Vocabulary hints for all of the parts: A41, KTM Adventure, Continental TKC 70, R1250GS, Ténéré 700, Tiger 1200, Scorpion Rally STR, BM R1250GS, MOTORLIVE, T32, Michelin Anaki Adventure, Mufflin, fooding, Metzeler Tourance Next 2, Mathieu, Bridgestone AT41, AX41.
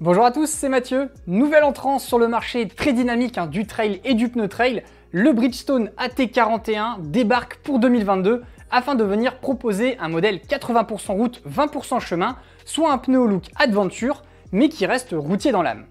Bonjour à tous, c'est Mathieu. Nouvelle entrance sur le marché très dynamique du trail et du pneu trail, le Bridgestone AT41 débarque pour 2022 afin de venir proposer un modèle 80% route, 20% chemin, soit un pneu au look Adventure, mais qui reste routier dans l'âme.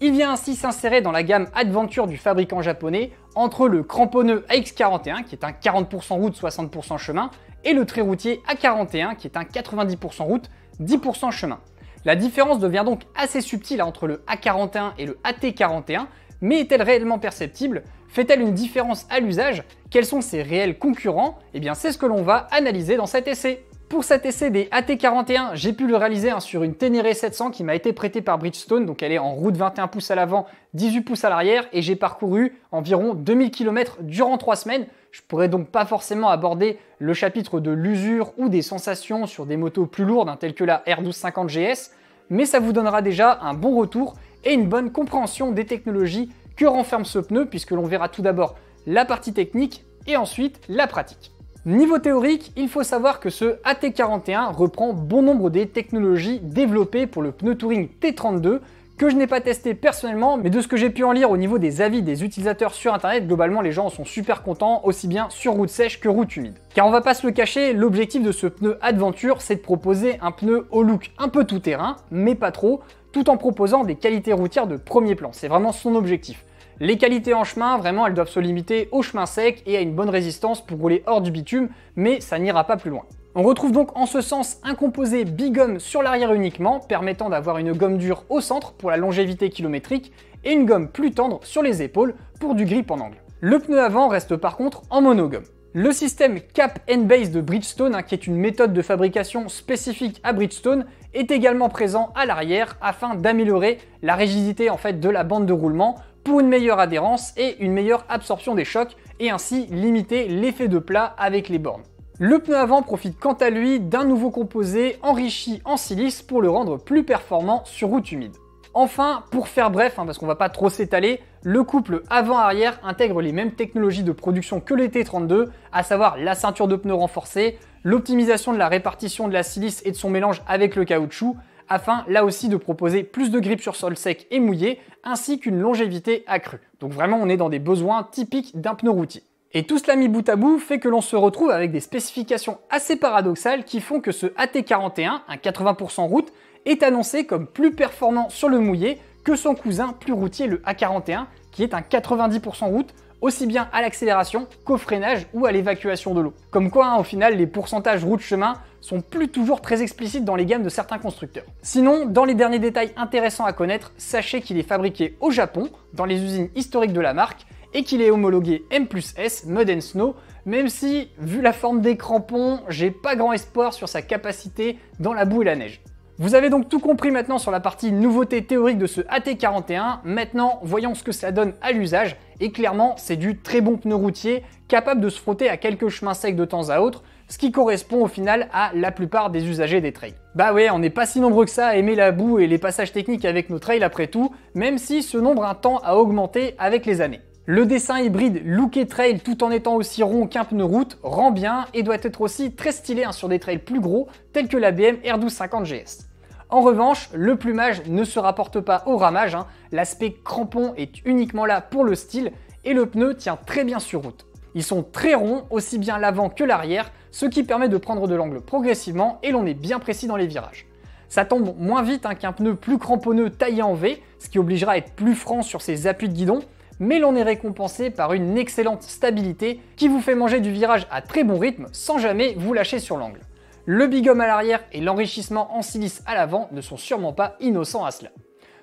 Il vient ainsi s'insérer dans la gamme Adventure du fabricant japonais entre le cramponneux AX41 qui est un 40% route, 60% chemin, et le très routier A41 qui est un 90% route, 10% chemin. La différence devient donc assez subtile entre le A41 et le AT41, mais est-elle réellement perceptible? Fait-elle une différence à l'usage? Quels sont ses réels concurrents? Eh bien c'est ce que l'on va analyser dans cet essai. Pour cet essai des AT41, j'ai pu le réaliser sur une Ténéré 700 qui m'a été prêtée par Bridgestone, donc elle est en route 21 pouces à l'avant, 18 pouces à l'arrière, et j'ai parcouru environ 2000 km durant 3 semaines. Je pourrais donc pas forcément aborder le chapitre de l'usure ou des sensations sur des motos plus lourdes, telles que la R1250GS, mais ça vous donnera déjà un bon retour et une bonne compréhension des technologies que renferme ce pneu, puisque l'on verra tout d'abord la partie technique et ensuite la pratique. Niveau théorique, il faut savoir que ce AT41 reprend bon nombre des technologies développées pour le pneu touring T32 que je n'ai pas testé personnellement, mais de ce que j'ai pu en lire au niveau des avis des utilisateurs sur internet, globalement les gens en sont super contents, aussi bien sur route sèche que route humide. Car on va pas se le cacher, l'objectif de ce pneu Adventure, c'est de proposer un pneu au look un peu tout terrain, mais pas trop, tout en proposant des qualités routières de premier plan, c'est vraiment son objectif. Les qualités en chemin, vraiment, elles doivent se limiter au chemin sec et à une bonne résistance pour rouler hors du bitume, mais ça n'ira pas plus loin. On retrouve donc en ce sens un composé bigomme sur l'arrière uniquement, permettant d'avoir une gomme dure au centre pour la longévité kilométrique et une gomme plus tendre sur les épaules pour du grip en angle. Le pneu avant reste par contre en monogomme. Le système Cap and Base de Bridgestone, qui est une méthode de fabrication spécifique à Bridgestone, est également présent à l'arrière afin d'améliorer la rigidité de la bande de roulement, pour une meilleure adhérence et une meilleure absorption des chocs et ainsi limiter l'effet de plat avec les bornes. Le pneu avant profite quant à lui d'un nouveau composé enrichi en silice pour le rendre plus performant sur route humide. Enfin, pour faire bref, parce qu'on va pas trop s'étaler, le couple avant-arrière intègre les mêmes technologies de production que les T32, à savoir la ceinture de pneus renforcée, l'optimisation de la répartition de la silice et de son mélange avec le caoutchouc, afin là aussi de proposer plus de grip sur sol sec et mouillé, ainsi qu'une longévité accrue. Donc vraiment on est dans des besoins typiques d'un pneu routier. Et tout cela mis bout à bout fait que l'on se retrouve avec des spécifications assez paradoxales qui font que ce AT41, un 80% route, est annoncé comme plus performant sur le mouillé que son cousin plus routier, le A41, qui est un 90% route, aussi bien à l'accélération qu'au freinage ou à l'évacuation de l'eau. Comme quoi, au final, les pourcentages route-chemin sont plus toujours très explicites dans les gammes de certains constructeurs. Sinon, dans les derniers détails intéressants à connaître, sachez qu'il est fabriqué au Japon, dans les usines historiques de la marque, et qu'il est homologué M+S, Mud and Snow, même si, vu la forme des crampons, j'ai pas grand espoir sur sa capacité dans la boue et la neige. Vous avez donc tout compris maintenant sur la partie nouveauté théorique de ce AT41, maintenant voyons ce que ça donne à l'usage, et clairement c'est du très bon pneu routier, capable de se frotter à quelques chemins secs de temps à autre, ce qui correspond au final à la plupart des usagers des trails. Bah ouais, on n'est pas si nombreux que ça à aimer la boue et les passages techniques avec nos trails après tout, même si ce nombre a un temps à augmenter avec les années. Le dessin hybride looké trail tout en étant aussi rond qu'un pneu route rend bien et doit être aussi très stylé sur des trails plus gros tels que la BM R1250GS. En revanche, le plumage ne se rapporte pas au ramage, l'aspect crampon est uniquement là pour le style et le pneu tient très bien sur route. Ils sont très ronds, aussi bien l'avant que l'arrière, ce qui permet de prendre de l'angle progressivement et l'on est bien précis dans les virages. Ça tombe moins vite qu'un pneu plus cramponneux taillé en V, ce qui obligera à être plus franc sur ses appuis de guidon, mais l'on est récompensé par une excellente stabilité qui vous fait manger du virage à très bon rythme sans jamais vous lâcher sur l'angle. Le bighomme à l'arrière et l'enrichissement en silice à l'avant ne sont sûrement pas innocents à cela.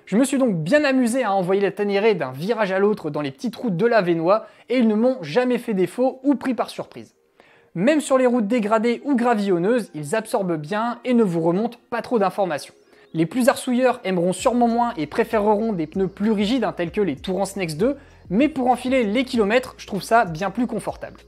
Je me suis donc bien amusé à envoyer la Ténéré d'un virage à l'autre dans les petites routes de la Vénois et ils ne m'ont jamais fait défaut ou pris par surprise. Même sur les routes dégradées ou gravillonneuses, ils absorbent bien et ne vous remontent pas trop d'informations. Les plus arsouilleurs aimeront sûrement moins et préféreront des pneus plus rigides tels que les Tourance Next 2, mais pour enfiler les kilomètres, je trouve ça bien plus confortable.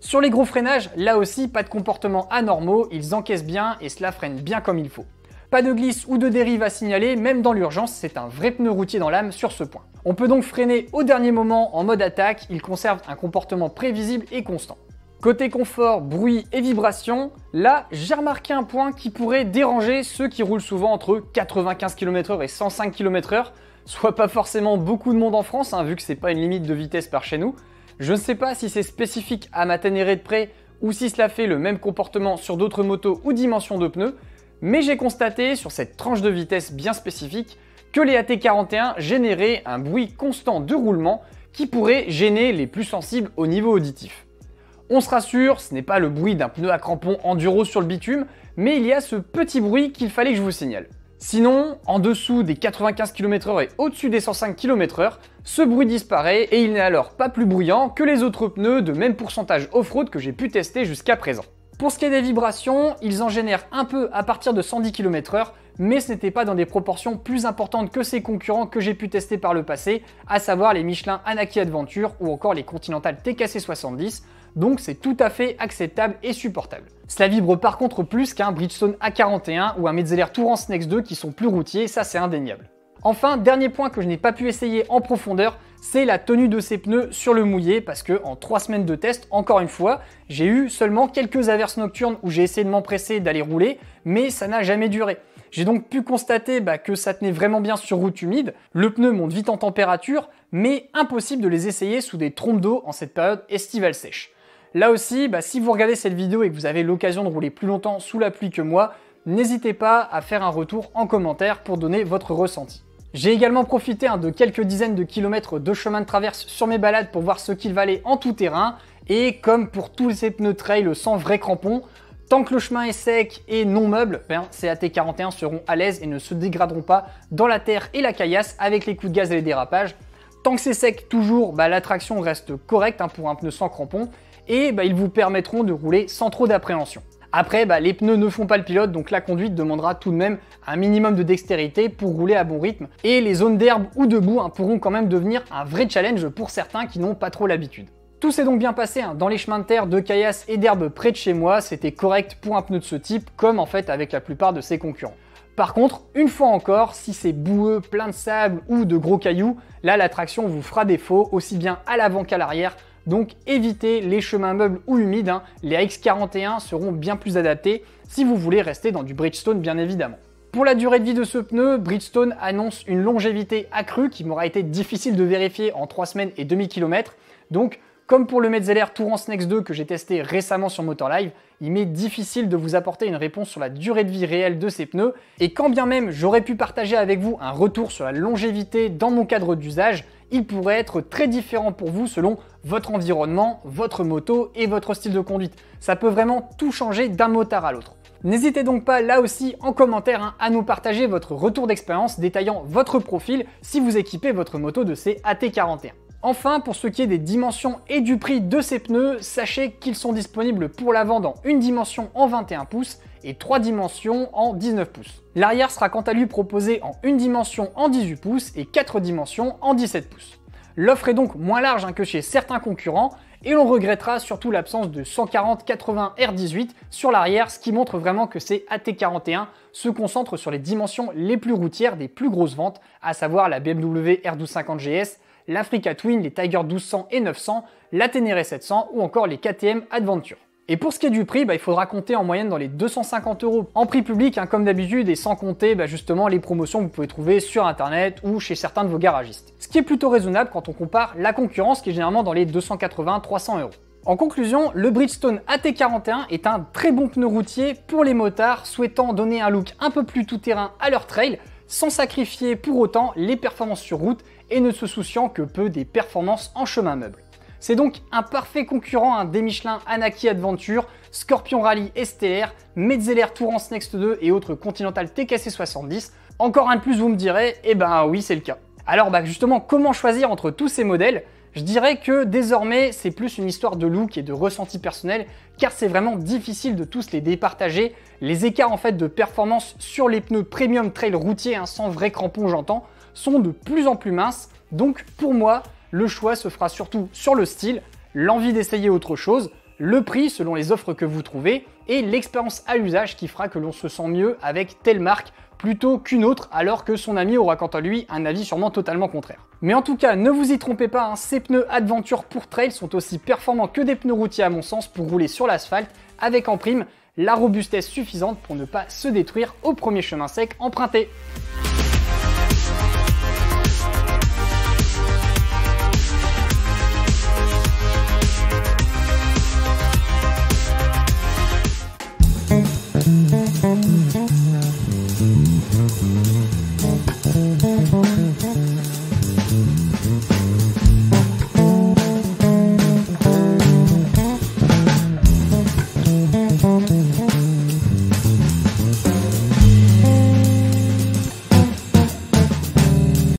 Sur les gros freinages, là aussi pas de comportements anormaux, ils encaissent bien et cela freine bien comme il faut. Pas de glisse ou de dérive à signaler, même dans l'urgence, c'est un vrai pneu routier dans l'âme sur ce point. On peut donc freiner au dernier moment en mode attaque, il conserve un comportement prévisible et constant. Côté confort, bruit et vibrations, là j'ai remarqué un point qui pourrait déranger ceux qui roulent souvent entre 95 km/h et 105 km/h, soit pas forcément beaucoup de monde en France, hein, vu que c'est pas une limite de vitesse par chez nous. Je ne sais pas si c'est spécifique à ma Ténéré de près ou si cela fait le même comportement sur d'autres motos ou dimensions de pneus, mais j'ai constaté sur cette tranche de vitesse bien spécifique que les AT41 généraient un bruit constant de roulement qui pourrait gêner les plus sensibles au niveau auditif. On se rassure, ce n'est pas le bruit d'un pneu à crampons enduro sur le bitume, mais il y a ce petit bruit qu'il fallait que je vous signale. Sinon, en dessous des 95 km/h et au-dessus des 105 km/h, ce bruit disparaît et il n'est alors pas plus bruyant que les autres pneus de même pourcentage off-road que j'ai pu tester jusqu'à présent. Pour ce qui est des vibrations, ils en génèrent un peu à partir de 110 km/h, mais ce n'était pas dans des proportions plus importantes que ses concurrents que j'ai pu tester par le passé, à savoir les Michelin Anaki Adventure ou encore les Continental TKC 70, donc c'est tout à fait acceptable et supportable. Cela vibre par contre plus qu'un Bridgestone A41 ou un Metzeler Tourance Next 2 qui sont plus routiers, ça c'est indéniable. Enfin, dernier point que je n'ai pas pu essayer en profondeur, c'est la tenue de ces pneus sur le mouillé, parce que en 3 semaines de test, encore une fois, j'ai eu seulement quelques averses nocturnes où j'ai essayé de m'empresser d'aller rouler, mais ça n'a jamais duré. J'ai donc pu constater que ça tenait vraiment bien sur route humide, le pneu monte vite en température, mais impossible de les essayer sous des trompes d'eau en cette période estivale sèche. Là aussi, si vous regardez cette vidéo et que vous avez l'occasion de rouler plus longtemps sous la pluie que moi, n'hésitez pas à faire un retour en commentaire pour donner votre ressenti. J'ai également profité de quelques dizaines de kilomètres de chemin de traverse sur mes balades pour voir ce qu'il valait en tout terrain, et comme pour tous ces pneus trail sans vrai crampon, tant que le chemin est sec et non meuble, ces AT41 seront à l'aise et ne se dégraderont pas dans la terre et la caillasse avec les coups de gaz et les dérapages. Tant que c'est sec toujours, la traction reste correcte pour un pneu sans crampon, et ils vous permettront de rouler sans trop d'appréhension. Après, les pneus ne font pas le pilote, donc la conduite demandera tout de même un minimum de dextérité pour rouler à bon rythme, et les zones d'herbe ou de boue pourront quand même devenir un vrai challenge pour certains qui n'ont pas trop l'habitude. Tout s'est donc bien passé dans les chemins de terre, de caillasse et d'herbe près de chez moi, c'était correct pour un pneu de ce type, comme en fait avec la plupart de ses concurrents. Par contre, une fois encore, si c'est boueux, plein de sable ou de gros cailloux, là la traction vous fera défaut, aussi bien à l'avant qu'à l'arrière. Donc évitez les chemins meubles ou humides, les AX41 seront bien plus adaptés si vous voulez rester dans du Bridgestone bien évidemment. Pour la durée de vie de ce pneu, Bridgestone annonce une longévité accrue qui m'aura été difficile de vérifier en 3 semaines et demi km. Donc comme pour le Metzeler Tourance Next 2 que j'ai testé récemment sur MOTORLIVE, il m'est difficile de vous apporter une réponse sur la durée de vie réelle de ces pneus, et quand bien même j'aurais pu partager avec vous un retour sur la longévité dans mon cadre d'usage, il pourrait être très différent pour vous selon votre environnement, votre moto et votre style de conduite. Ça peut vraiment tout changer d'un motard à l'autre. N'hésitez donc pas là aussi en commentaire à nous partager votre retour d'expérience détaillant votre profil si vous équipez votre moto de ces AT41. Enfin, pour ce qui est des dimensions et du prix de ces pneus, sachez qu'ils sont disponibles pour l'avant dans une dimension en 21 pouces et 3 dimensions en 19 pouces. L'arrière sera quant à lui proposé en une dimension en 18 pouces et 4 dimensions en 17 pouces. L'offre est donc moins large que chez certains concurrents et l'on regrettera surtout l'absence de 140-80 R18 sur l'arrière, ce qui montre vraiment que ces AT41 se concentrent sur les dimensions les plus routières des plus grosses ventes, à savoir la BMW R1250GS, l'Africa Twin, les Tiger 1200 et 900, la Ténéré 700 ou encore les KTM Adventure. Et pour ce qui est du prix, il faudra compter en moyenne dans les 250 € en prix public comme d'habitude, et sans compter justement les promotions que vous pouvez trouver sur internet ou chez certains de vos garagistes. Ce qui est plutôt raisonnable quand on compare la concurrence qui est généralement dans les 280-300 €. En conclusion, le Bridgestone AT41 est un très bon pneu routier pour les motards souhaitant donner un look un peu plus tout-terrain à leur trail, sans sacrifier pour autant les performances sur route et ne se souciant que peu des performances en chemin meuble. C'est donc un parfait concurrent des Michelin Anaki Adventure, Scorpion Rally STR, Metzeler Tourance Next 2 et autres Continental TKC 70. Encore un de plus, vous me direz, eh ben oui, c'est le cas. Alors justement, comment choisir entre tous ces modèles? Je dirais que désormais, c'est plus une histoire de look et de ressenti personnel, car c'est vraiment difficile de tous les départager. Les écarts en fait de performance sur les pneus premium trail routiers, sans vrai crampon j'entends, sont de plus en plus minces, donc pour moi, le choix se fera surtout sur le style, l'envie d'essayer autre chose, le prix selon les offres que vous trouvez et l'expérience à l'usage qui fera que l'on se sent mieux avec telle marque plutôt qu'une autre, alors que son ami aura quant à lui un avis sûrement totalement contraire. Mais en tout cas, ne vous y trompez pas, hein, ces pneus Adventure pour trail sont aussi performants que des pneus routiers à mon sens pour rouler sur l'asphalte, avec en prime la robustesse suffisante pour ne pas se détruire au premier chemin sec emprunté.